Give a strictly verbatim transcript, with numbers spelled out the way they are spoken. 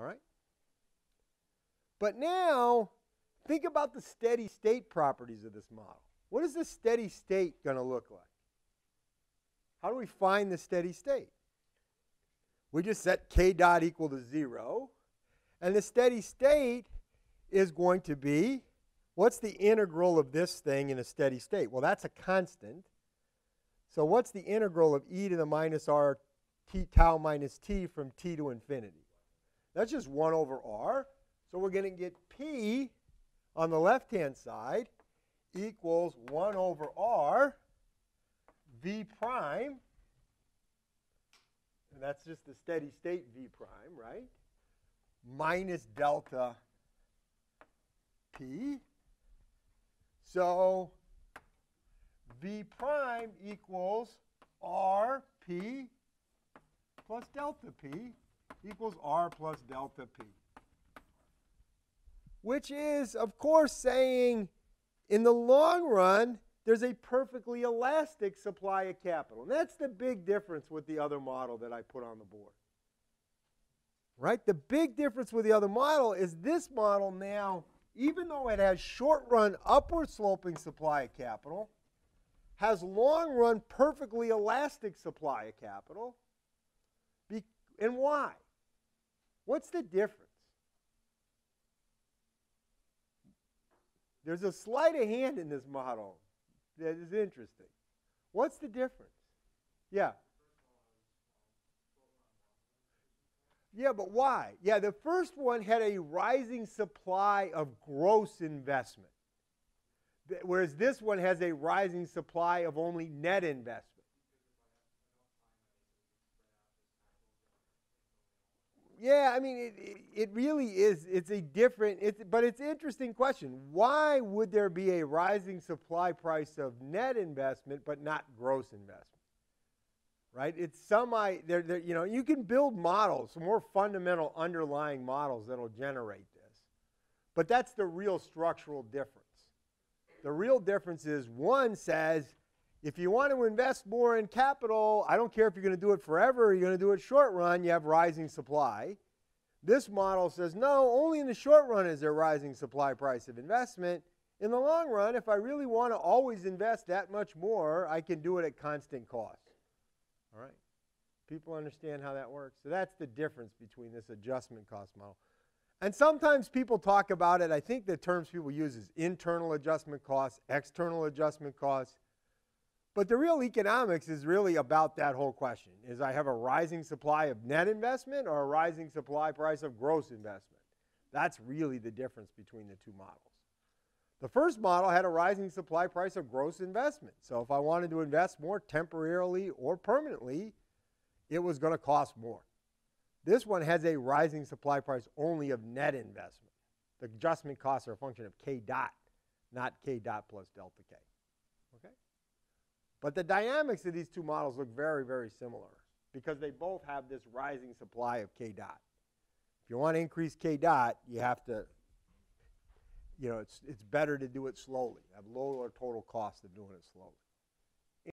All right? But now, think about the steady state properties of this model. What is the steady state going to look like? How do we find the steady state? We just set k dot equal to zero. And the steady state is going to be, what's the integral of this thing in a steady state? Well, that's a constant. So what's the integral of e to the minus r t tau minus t from t to infinity? That's just one over r. So we're going to get p on the left-hand side equals one over r v prime. And that's just the steady state v prime, right? Minus delta p. So v prime equals r p plus delta p equals r plus delta p. Which is, of course, saying in the long run, there's a perfectly elastic supply of capital. And that's the big difference with the other model that I put on the board. Right? The big difference with the other model is this model now, even though it has short-run upward-sloping supply of capital, has long-run perfectly elastic supply of capital. Be- and why? What's the difference? There's a sleight of hand in this model that is interesting. What's the difference? Yeah. Yeah, but why? Yeah, the first one had a rising supply of gross investment, whereas this one has a rising supply of only net investment. Yeah, I mean, it, it, it really is, it's a different, it's, but it's an interesting question. Why would there be a rising supply price of net investment but not gross investment, right? It's some, I, they're, they're, you know, you can build models, more fundamental underlying models that'll generate this. But that's the real structural difference. The real difference is one says, if you want to invest more in capital, I don't care if you're going to do it forever or you're going to do it short run, you have rising supply. This model says, no, only in the short run is there rising supply price of investment. In the long run, if I really want to always invest that much more, I can do it at constant cost. All right. People understand how that works. So that's the difference between this adjustment cost model. And sometimes people talk about it. I think the terms people use is internal adjustment costs, external adjustment costs. But the real economics is really about that whole question, is I have a rising supply of net investment or a rising supply price of gross investment. That's really the difference between the two models. The first model had a rising supply price of gross investment. So if I wanted to invest more temporarily or permanently, it was going to cost more. This one has a rising supply price only of net investment. The adjustment costs are a function of k dot, not k dot plus delta k. Okay? But the dynamics of these two models look very, very similar because they both have this rising supply of k dot. If you want to increase k dot, you have to, you know, it's, it's better to do it slowly, have lower total cost of doing it slowly.